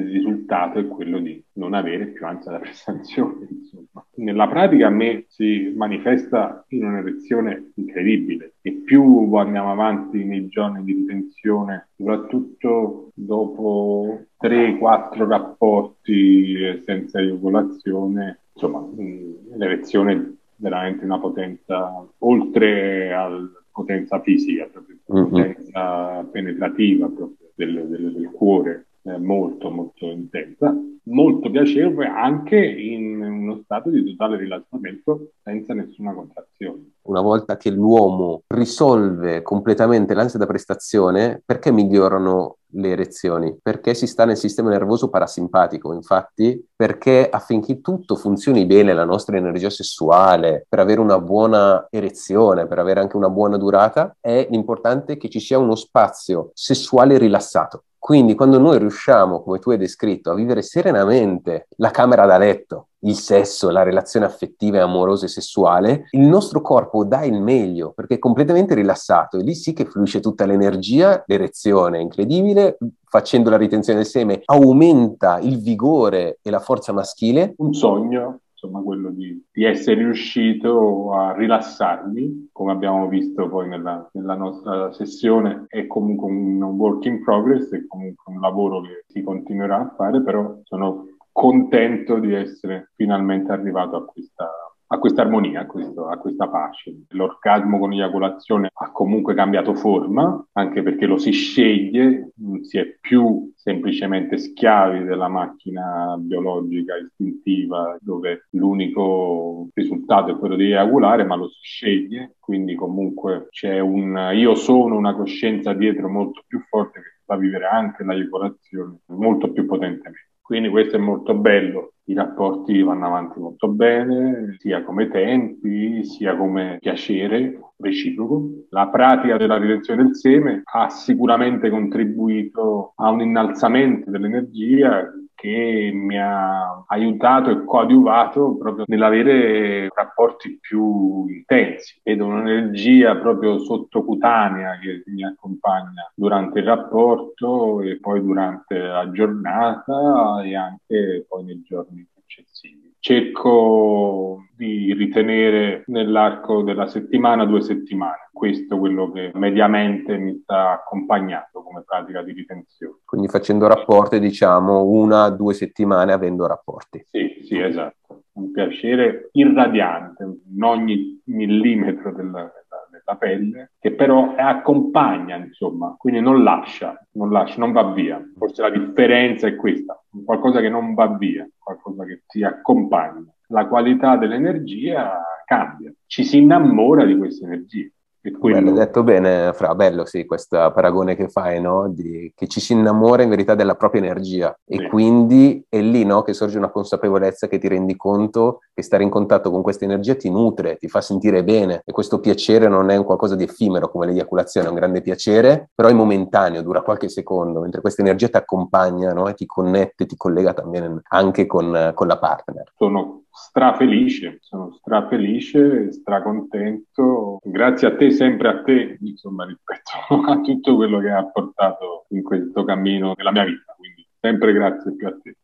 il risultato è quello di non avere più ansia da prestazione, insomma. Nella pratica a me si manifesta in un'erezione incredibile, e più andiamo avanti nei giorni di ritenzione, soprattutto dopo 3-4 rapporti senza eiaculazione, insomma, l'erezione è veramente una potenza, oltre alla potenza fisica, proprio, potenza penetrativa proprio del cuore, molto molto intensa, molto piacevole anche in uno stato di totale rilassamento senza nessuna contrazione. Una volta che l'uomo risolve completamente l'ansia da prestazione, perché migliorano le erezioni? Perché si sta nel sistema nervoso parasimpatico, infatti, perché affinché tutto funzioni bene, la nostra energia sessuale, per avere una buona erezione, per avere anche una buona durata, è importante che ci sia uno spazio sessuale rilassato. Quindi quando noi riusciamo, come tu hai descritto, a vivere serenamente la camera da letto, il sesso, la relazione affettiva e amorosa e sessuale, il nostro corpo dà il meglio perché è completamente rilassato, e lì sì che fluisce tutta l'energia, l'erezione è incredibile, facendo la ritenzione del seme aumenta il vigore e la forza maschile. Un sogno, insomma, quello di essere riuscito a rilassarmi, come abbiamo visto poi nella nostra sessione, è comunque un work in progress, è comunque un lavoro che si continuerà a fare, però sono contento di essere finalmente arrivato a questa armonia, a questa pace. L'orgasmo con eiaculazione ha comunque cambiato forma, anche perché lo si sceglie, non si è più semplicemente schiavi della macchina biologica istintiva, dove l'unico risultato è quello di eiaculare, ma lo si sceglie, quindi comunque c'è un io sono, una coscienza dietro molto più forte che fa vivere anche l'eiaculazione molto più potentemente. Quindi questo è molto bello, i rapporti vanno avanti molto bene, sia come tempi, sia come piacere reciproco. La pratica della ritenzione del seme ha sicuramente contribuito a un innalzamento dell'energia che mi ha aiutato e coadiuvato proprio nell'avere rapporti più intensi. Vedo un'energia proprio sottocutanea che mi accompagna durante il rapporto e poi durante la giornata e anche poi nei giorni successivi. Cerco di ritenere nell'arco della settimana 2 settimane. Questo è quello che mediamente mi sta accompagnando come pratica di ritenzione. Quindi facendo rapporti, diciamo, 1-2 settimane avendo rapporti. Sì, esatto. Un piacere irradiante in ogni millimetro della pelle, che però accompagna, insomma, quindi non lascia, non va via. Forse la differenza è questa, qualcosa che non va via, qualcosa che ti accompagna. La qualità dell'energia cambia, ci si innamora di questa energia. Bello, detto bene, Fra, bello sì, questo paragone che fai, no? Che ci si innamora in verità della propria energia, e sì. Quindi è lì, no, che sorge una consapevolezza, che ti rendi conto che stare in contatto con questa energia ti nutre, ti fa sentire bene, e questo piacere non è un qualcosa di effimero come l'eiaculazione, è un grande piacere, però è momentaneo, dura qualche secondo, mentre questa energia ti accompagna, no? E ti connette, ti collega también anche con la partner. Sono strafelice, stracontento, grazie a te, sempre a te, insomma, rispetto a tutto quello che hai apportato in questo cammino della mia vita, quindi sempre grazie più a te.